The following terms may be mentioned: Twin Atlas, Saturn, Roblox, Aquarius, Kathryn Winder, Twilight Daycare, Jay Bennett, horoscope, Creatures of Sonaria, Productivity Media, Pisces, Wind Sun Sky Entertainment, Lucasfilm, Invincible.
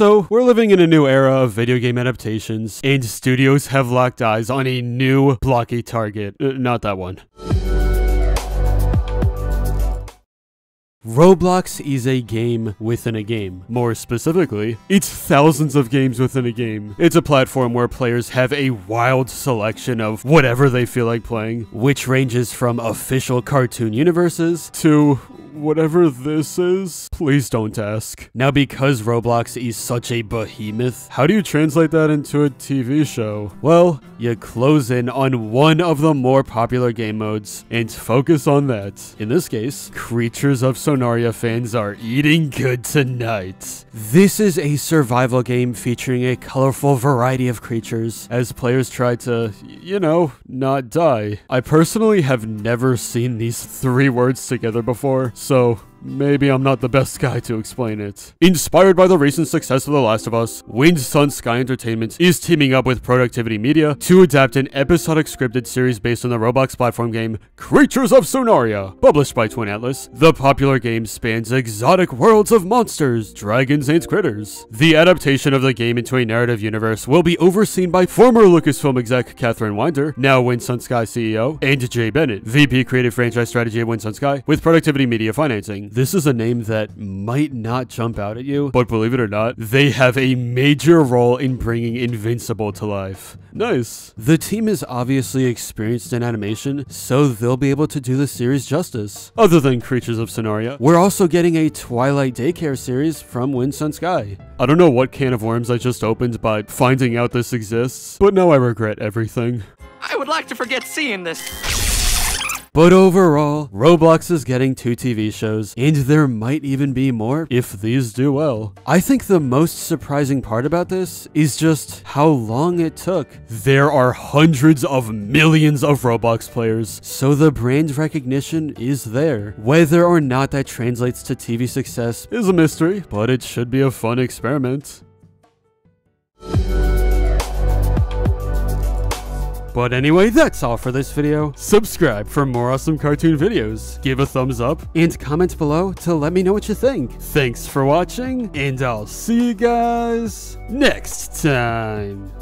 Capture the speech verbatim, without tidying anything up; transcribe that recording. So, we're living in a new era of video game adaptations, and studios have locked eyes on a new blocky target. Uh, not that one. Roblox is a game within a game. More specifically, it's thousands of games within a game. It's a platform where players have a wild selection of whatever they feel like playing, which ranges from official cartoon universes to whatever this is. Please don't ask. Now, because Roblox is such a behemoth, how do you translate that into a T V show? Well, you close in on one of the more popular game modes and focus on that. In this case, Creatures of Sonaria. Sonaria fans are eating good tonight. This is a survival game featuring a colorful variety of creatures as players try to, you know, not die. I personally have never seen these three words together before, so maybe I'm not the best guy to explain it. Inspired by the recent success of The Last of Us, Wind Sun Sky Entertainment is teaming up with Productivity Media to adapt an episodic scripted series based on the Roblox platform game Creatures of Sonaria. Published by Twin Atlas, the popular game spans exotic worlds of monsters, dragons, and critters. The adaptation of the game into a narrative universe will be overseen by former Lucasfilm exec Kathryn Winder, now Wind Sun Sky C E O, and Jay Bennett, V P Creative Franchise Strategy at Wind Sun Sky, with Productivity Media financing. This is a name that might not jump out at you, but believe it or not, they have a major role in bringing Invincible to life. Nice. The team is obviously experienced in animation, so they'll be able to do the series justice. Other than Creatures of Sonaria, we're also getting a Twilight Daycare series from Wind Sun Sky. I don't know what can of worms I just opened by finding out this exists, but now I regret everything. I would like to forget seeing this. But overall, Roblox is getting two T V shows, and there might even be more if these do well. I think the most surprising part about this is just how long it took. There are hundreds of millions of Roblox players, so the brand recognition is there. Whether or not that translates to T V success is a mystery, but it should be a fun experiment. But anyway, that's all for this video. Subscribe for more awesome cartoon videos, give a thumbs up, and comment below to let me know what you think. Thanks for watching, and I'll see you guys next time.